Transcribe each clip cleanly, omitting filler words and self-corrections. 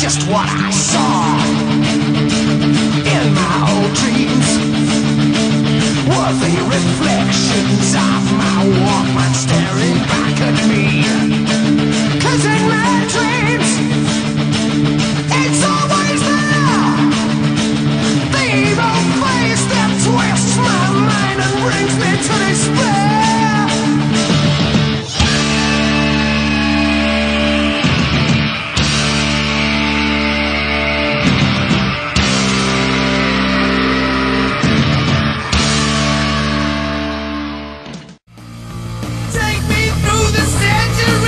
just what I saw in my old dreams. Were the reflections of my Walkman staring back at me? 'Cause in my dreams, it's always there, the evil face that twists my mind and brings me to despair. Take me through the century.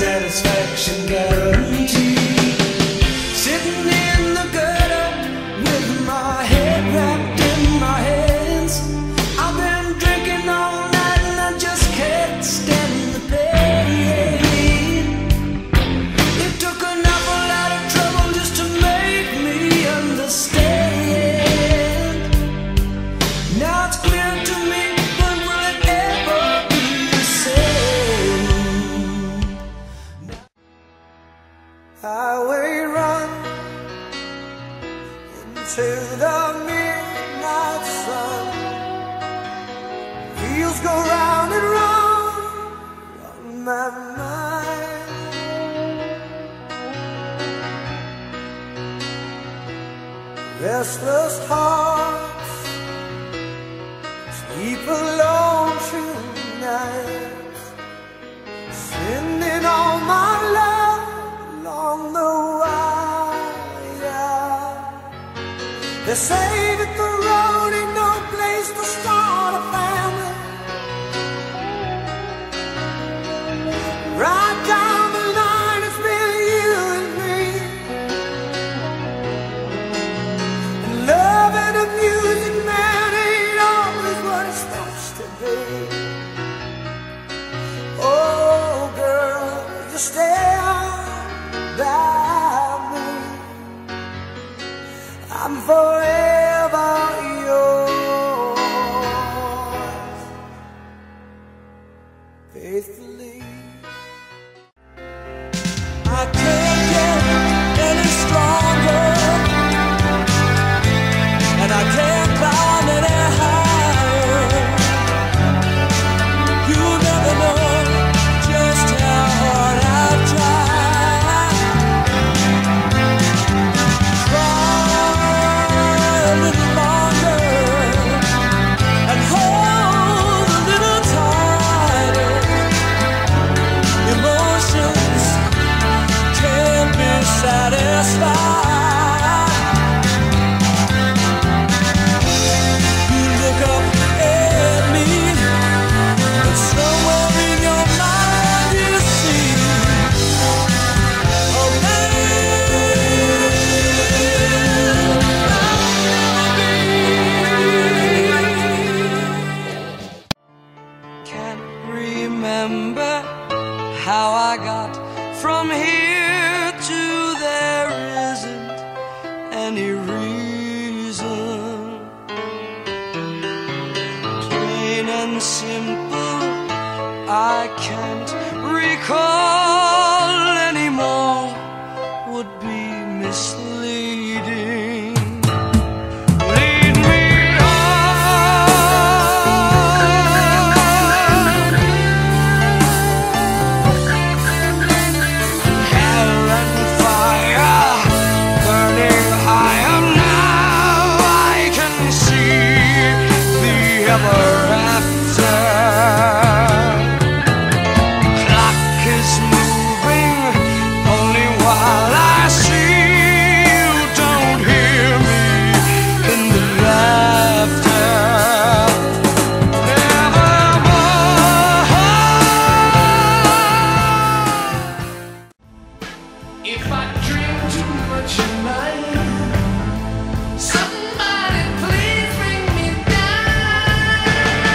Satisfaction guaranteed. Sitting in the gutter with my head wrapped in my hands. I've been drinking all night and I just can't stand the pain. It took an awful lot of trouble just to make me understand. Now it's clear to me, but will it ever be the same? Highway run into the midnight sun. Wheels go round and round on my mind. Restless hearts sleep alone tonight, sending all my love on the wire. They say that the road ain't no place to start a family. Right down the line, it's been you and me, and love and the music, man, ain't always what it's supposed to be. Oh girl, you stay by me, I'm forever yours, faithfully. I can't get any stronger, and I can't climb any higher. You never know just how hard I've tried. If I drink too much at night, somebody please bring me down.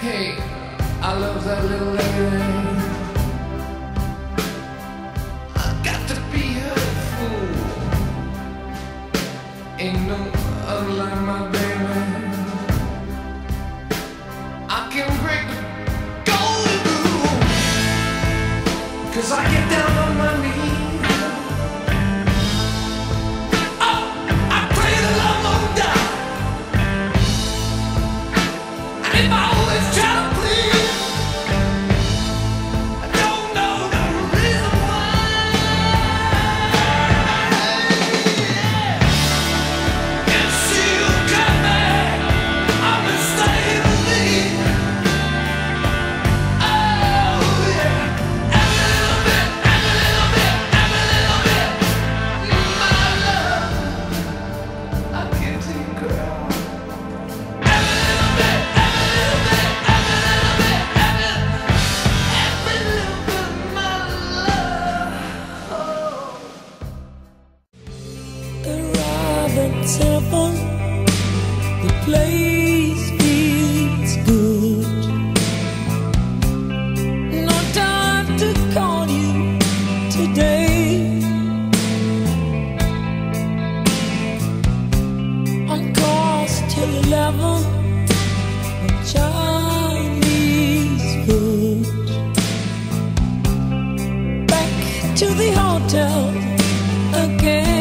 Hey, I love that little lady. Ain't no other like my baby. I can break the golden rule, 'cause I get down on my knees. Oh, I pray that I won't die. And if I always try to please, I don't know the reason temple, the place feels good. No time to call you today. On course till 11, the Chinese food. Back to the hotel again.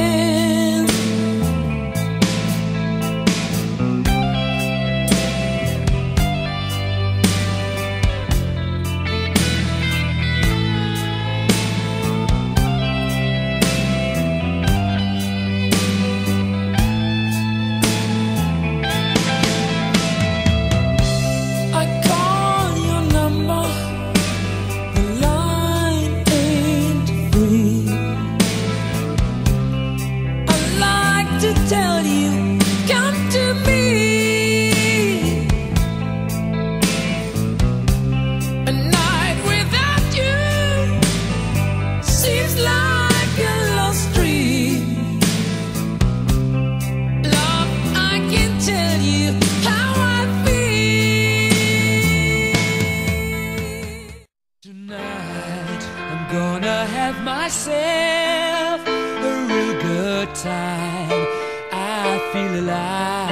Myself a real good time. I feel alive,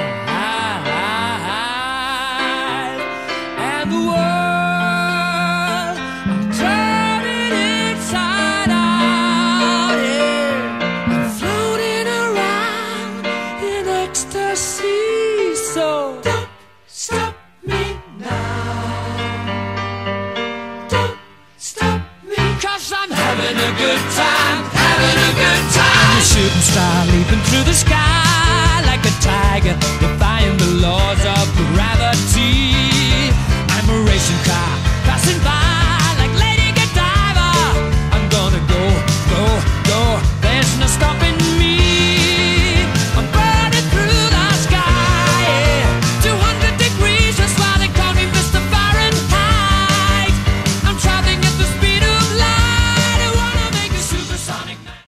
and the world I'm turning inside out. Yeah. I'm floating around in ecstasy, so don't stop me now. Don't stop me, 'cause I'm having a good time, having a good time. I'm a shooting star leaping through the sky like a tiger, defying the laws of gravity.